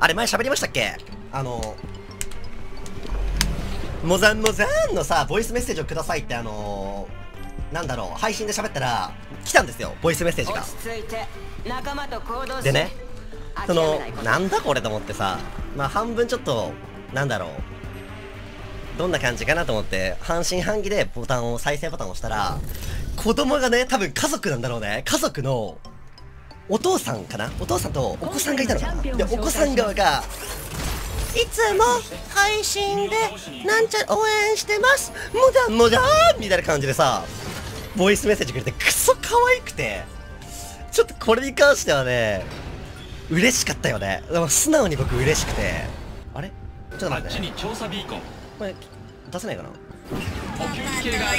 あれ前喋りましたっけ、モザンのさ、ボイスメッセージをくださいってなんだろう、配信で喋ったら来たんですよ、ボイスメッセージが。でね、そのなんだこれと思ってさ、まあ半分ちょっとなんだろう、どんな感じかなと思って半信半疑でボタンを再生ボタンを押したら、子供がね、多分家族なんだろうね、家族のお父さんかな、お父さんとお子さんがいたのかな。でお子さん側が「いつも配信でなんちゃ応援してますもじゃんもじゃーん」みたいな感じでさ、ボイスメッセージくれて、クソ可愛くて、ちょっとこれに関してはね嬉しかったよね。でも素直に僕嬉しくて、あれちょっと待ってね、これ出せないかな。パパと一緒には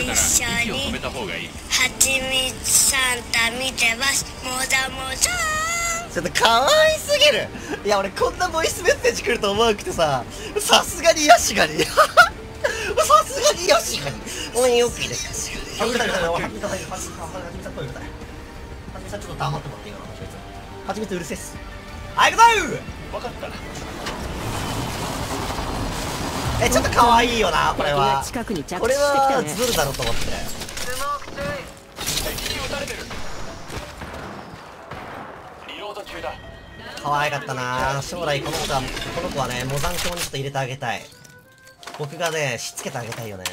ちみつサンタ見てますもざもざーん。ちょっと可愛すぎる。いや俺こんなボイスメッセージ来ると思わなくてさ、さすがにヤシガニさすがにヤシガニ応援 OK です。はちみつさんちょっと黙ってもらっていいかな。はちみつうるせえっす。はい行くぞー。分かったな。え、ちょっと可愛いよな、これは。これはズルだろうと思って。可愛かったな、将来この子はね、モザン教にちょっと入れてあげたい。僕がね、しつけてあげたいよね。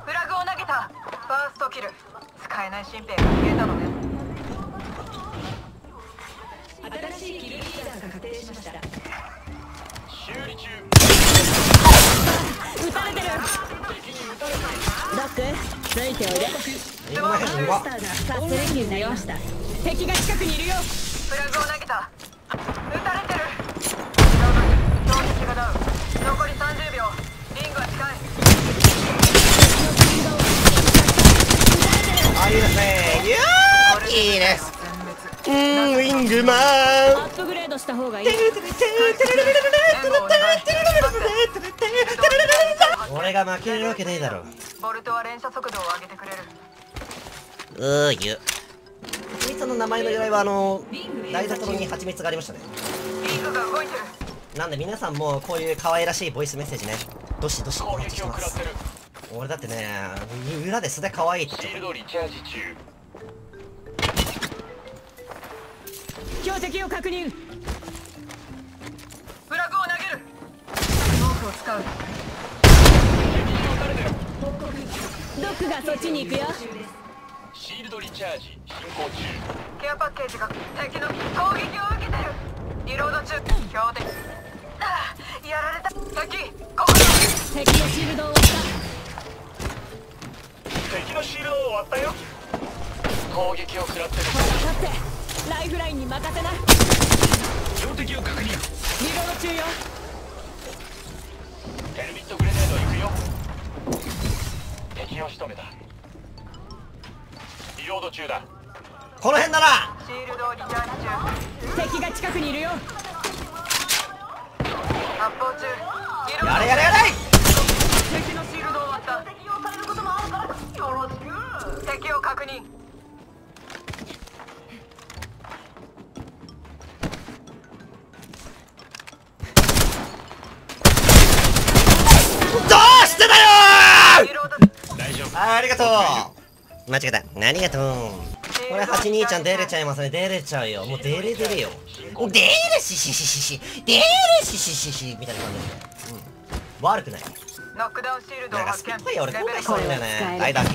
フラグを投げた。ファーストキル使えない新兵が消えたのね。新しいキルリーダーが確定しました。修理中。撃たれてる。ドックついておいで。スモークスターが活性キルになりました。敵が近くにいるよ。フラグを投げた。撃たれてる。ドック攻撃がダウン。残り30秒。リングは近い。ありません。いやーいいです。ウィングマン。アップグレードした方がいい。俺が負けるわけねえだろ。ボルトは連射速度を上げてくれる。うーゆ。蜂蜜の名前の由来は台所に蜂蜜がありましたね。なんで皆さんもこういう可愛らしいボイスメッセージね、どしどしお待ちしてます。俺だってね、裏で素で可愛いって。シールドリチャージ中。標的を確認。フラグを投げる。ロープを使う。ドックがそっちに行くよ。シールドリチャージ進行中。ケアパッケージが敵の攻撃を受けてる。リロード中。標的。ああ、やられた。敵、ここ。敵のシールドを使う。敵のシールドを割ったよ。攻撃を食らってる。分かってライフラインに任せな。標的を確認。リロード中よ。ヘルミットグレネード行くよ。敵を仕留めた。リロード中だ。この辺だな。シールドをリチャージ中。敵が近くにいるよ。発砲中。やれやれやれ。敵のシールドを割った。敵を確認。どうしてだよー。ありがとう。間違えた。ありがとう。これ8兄ちゃん出れちゃいますね。出れちゃうよ。もう出れ出れよ。出れししししし出れししししみたいな感じで、うん、悪くない。なんかスピッパイア俺今回そうなんだよね。ライダーキ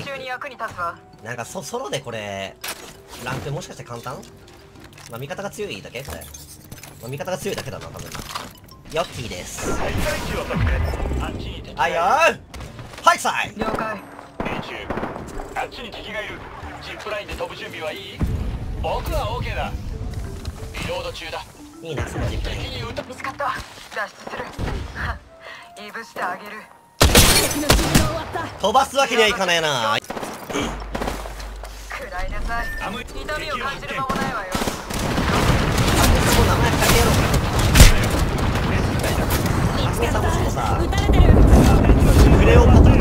なんかソロでこれランクもしかして簡単、まあ、味方が強いだけこれ、まあ、味方が強いだけだな多分。ヨッキーです。はいよー。はいさい了解。あっちに敵がいる。ジップラインで飛ぶ準備はいい。僕は OK だ。リロード中だ。いいなそのジップライン。敵に撃たぶつかった。脱出する。いぶしてあげる。飛ばすわけにはいかないな。くらいなさい。痛みを感じる間もないわよ。あそこさ、もうさ、クレオパトラ。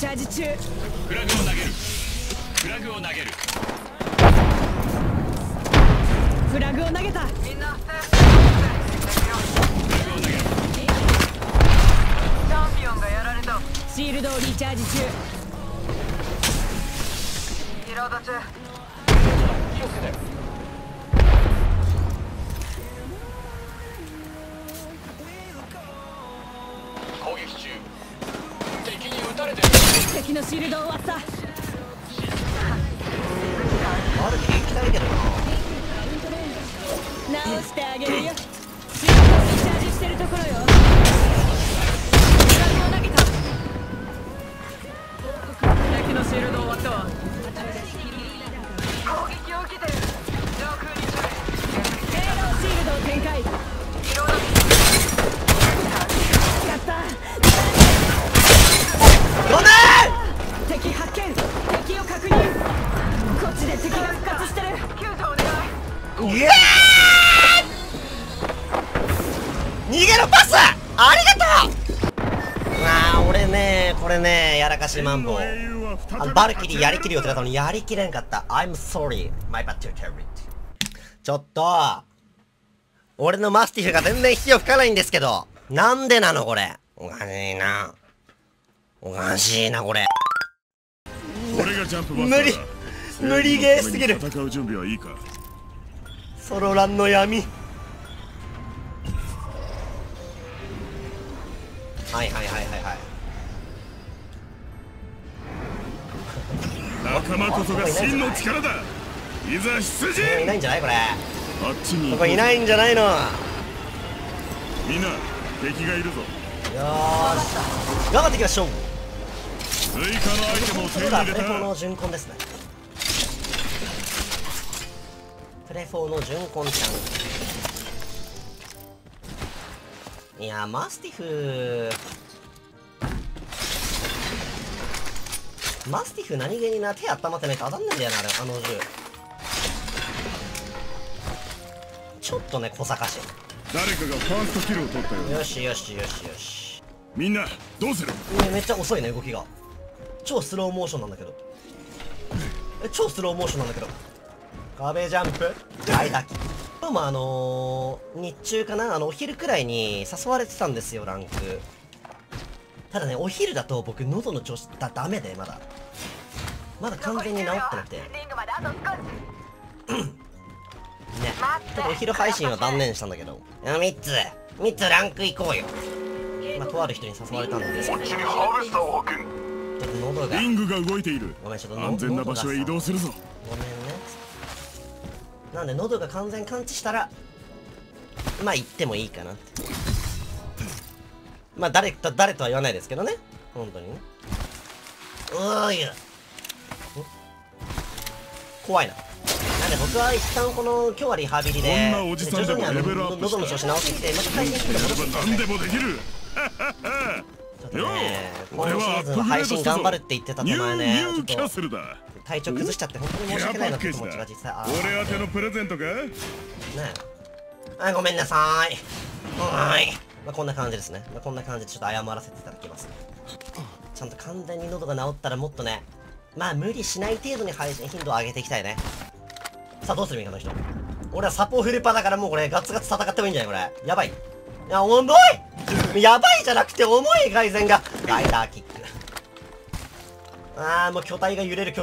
チャージ中。フラグを投げる。フラグを投げる。フラグを投げた。みんなフラグを投げる。チャンピオンがやられた。シールドをリチャージ中。リロード中。気をつけて。攻撃中。敵に撃たれてる。敵のシールドを割った。ある気行きたいけどな。直してあげるよ。シールドをリチャージしてるところよ。フラグを投げた。敵のシールドを割ったわ。攻撃を受けてる。上空に飛べ。セーローシールドを展開。リロード。敵発見。敵を確認。こっちで敵が復活してる。救助お願い。イエーイ。逃げろパスありがとう。わあ俺ねこれねやらかしマンボウバルキリーやりきるよって言ったのにやりきれんかった。 I'm sorry my bad to carry it。 ちょっと俺のマスティフが全然火を吹かないんですけど、なんでなのこれ。おかしいな。おかしいなこれ。無理ゲーすぎる。ソロランの闇。はい仲間こそが真の力だ。いざ出陣。いないんじゃないこれ。ここいないんじゃないの。みんな敵がいるぞ。よし頑張っていきましょう。追加のアイテムを手に入れた。プレフォーの巡魂ですね。プレフォーの巡魂ちゃん。いやマスティフ何気にな手温まってないと当たんないんだよなあの銃。ちょっとね小賢しい。誰かがファーストキルを取ったよ。よしみんなどうする。めっちゃ遅いね動きが。超スローモーションなんだけど。壁ジャンプはいだき。今日も日中かなお昼くらいに誘われてたんですよランク。ただねお昼だと僕喉の調子だダメでまだ完全に治ってなくてねちょっとお昼配信は断念したんだけど、3つランク行こうよ。まあとある人に誘われたんですけど、リングが動いている。安全な場所へ移動するぞ。ごめんね。なんで喉が完全完治したらまあ行ってもいいかなって。まあ誰とは言わないですけどね本当にね。おいや怖いな。なんで僕は一旦この今日はリハビリで徐々に喉の調子直してきてまた配信してくる。今シーズン配信頑張るって言ってた手前ねちょっと体調崩しちゃって本当に申し訳ないなって気持ちが実際ある。俺宛てのプレゼントかねえごめんなさい。はいまあこんな感じですね。こんな感じでちょっと謝らせていただきます。ちゃんと完全に喉が治ったらもっとねまあ無理しない程度に配信頻度を上げていきたいね。さあどうするみんなの人。俺はサポフルパだからもうこれガツガツ戦ってもいいんじゃないこれ。やばい。いや重いやばいじゃなくて重い。外旋がライダーキック。ああもう巨体が揺れるお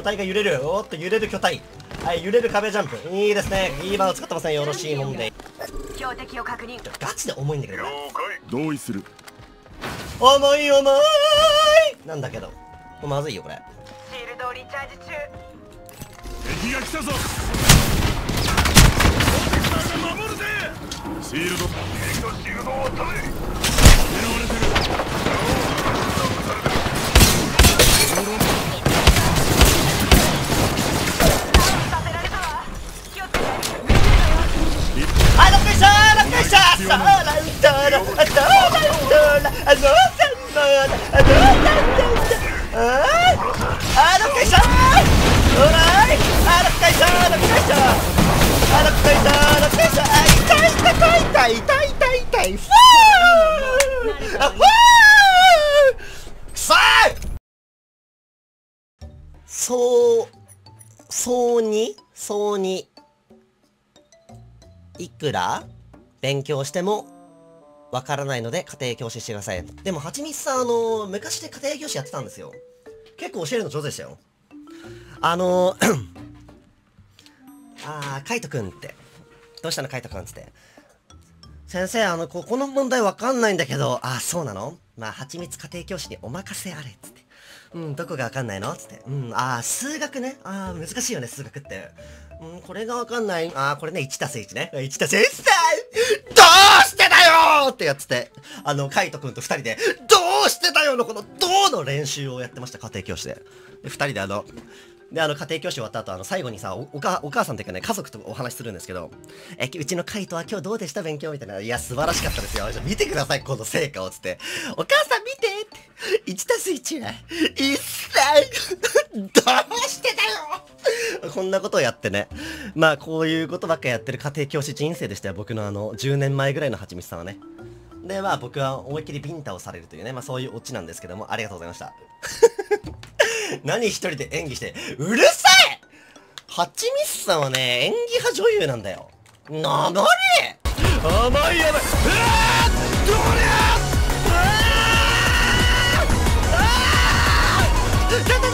っと揺れる巨体。はい揺れる壁ジャンプいいですね。いいバーを使ってませんよろしいもんで。標的を確認。ガチで重いんだけど。同意する。重いなんだけどまずいよこれ。シールドをリチャージ中。敵が来たぞ。守るぜ。シールドシールドを取れ。痛いそうにいくら勉強してもわからないので家庭教師してください。でもはちみつさん昔で家庭教師やってたんですよ。結構教えるの上手でしたよ。カイトくんって。どうしたのカイトくんつって。先生、ここの問題わかんないんだけど、そうなの？まあ、はちみつ家庭教師にお任せあれ、つって。うん、どこがわかんないのつって。うん、数学ね。難しいよね、数学って。うん、これがわかんない。これね、1たす1ね。1たす1って、どうしてだよってやつって、カイトくんと2人で、どうしてだよのこの、どうの練習をやってました、家庭教師で。で、2人で家庭教師終わった後、最後にさ、お母さんというかね、家族とお話しするんですけど、うちのカイトは今日どうでした勉強みたいな。いや、素晴らしかったですよ。じゃ見てください、この成果を。つって。お母さん見てって。1たす1は、一切、どうしてだよこんなことをやってね。まあ、こういうことばっかやってる家庭教師人生でしたよ。僕の10年前ぐらいのはちみつさんはね。で、まあ、僕は思いっきりビンタをされるというね、まあ、そういうオチなんですけども、ありがとうございました。何一人で演技して、うるさい！はちみつさんはね、演技派女優なんだよ。なまれ！甘い甘い！どりゃ！